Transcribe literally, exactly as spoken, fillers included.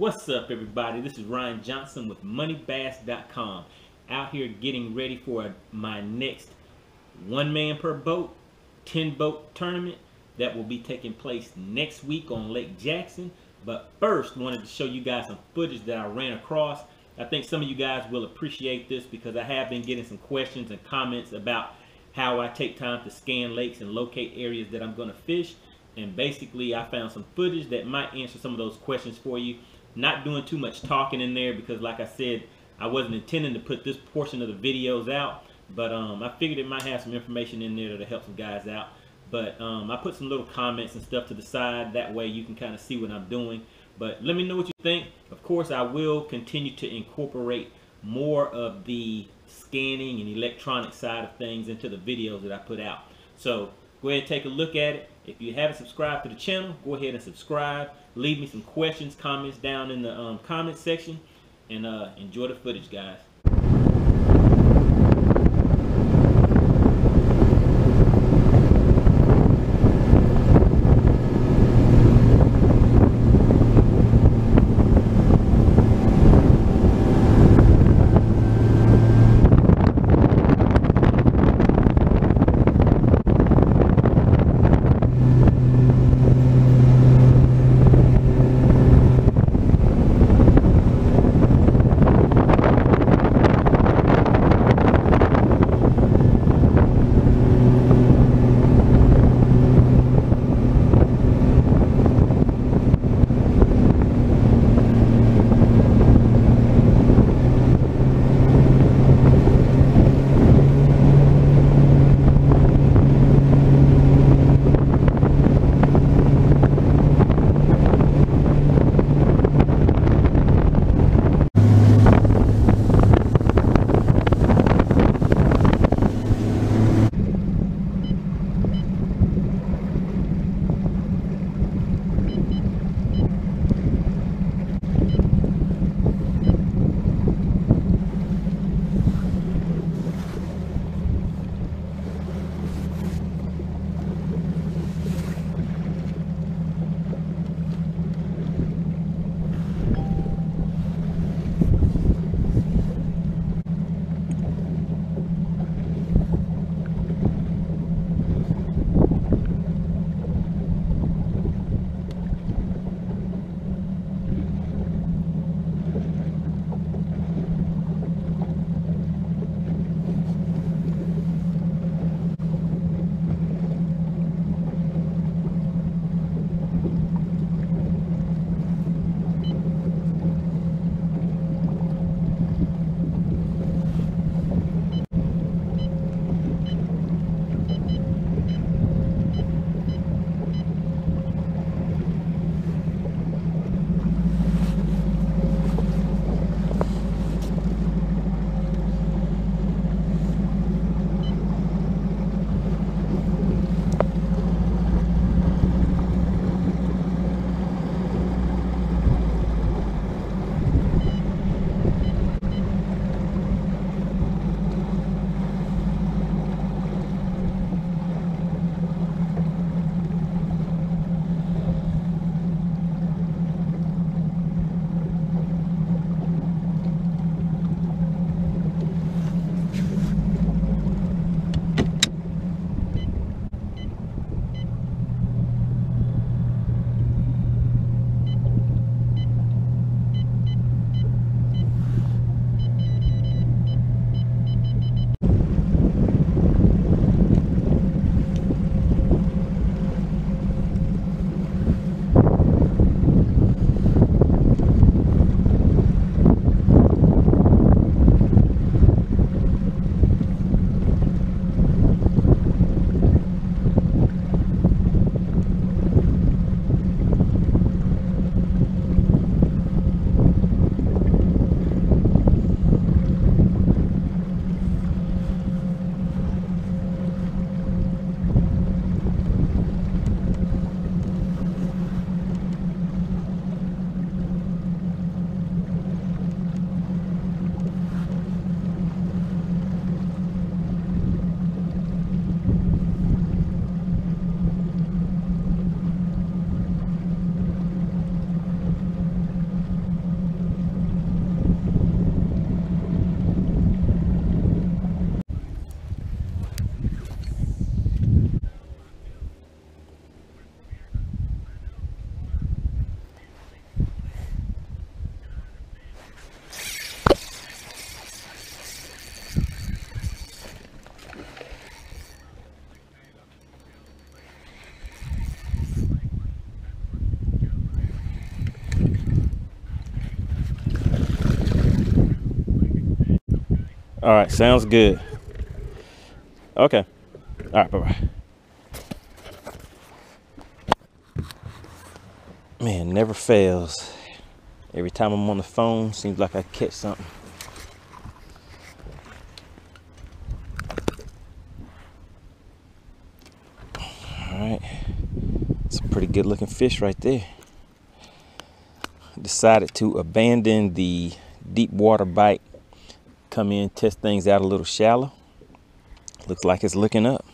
What's up, everybody? This is Ryan Johnson with money bass dot com, out here getting ready for my next one man per boat, ten boat tournament that will be taking place next week on Lake Jackson. But first, wanted to show you guys some footage that I ran across. I think some of you guys will appreciate this because I have been getting some questions and comments about how I take time to scan lakes and locate areas that I'm going to fish. And basically, I found some footage that might answer some of those questions for you. Not doing too much talking in there because, like I said, I wasn't intending to put this portion of the videos out. But um, I figured it might have some information in there that'll help some guys out. But um, I put some little comments and stuff to the side. That way you can kind of see what I'm doing. But let me know what you think. Of course, I will continue to incorporate more of the scanning and electronic side of things into the videos that I put out. So go ahead and take a look at it. If you haven't subscribed to the channel, go ahead and subscribe. Leave me some questions, comments down in the um, comment section. And uh, enjoy the footage, guys. All right, sounds good. Okay. All right, bye-bye. Man, never fails. Every time I'm on the phone, seems like I catch something. All right, it's a pretty good looking fish right there. Decided to abandon the deep water bite, come in, test things out a little shallow. Looks like it's looking up.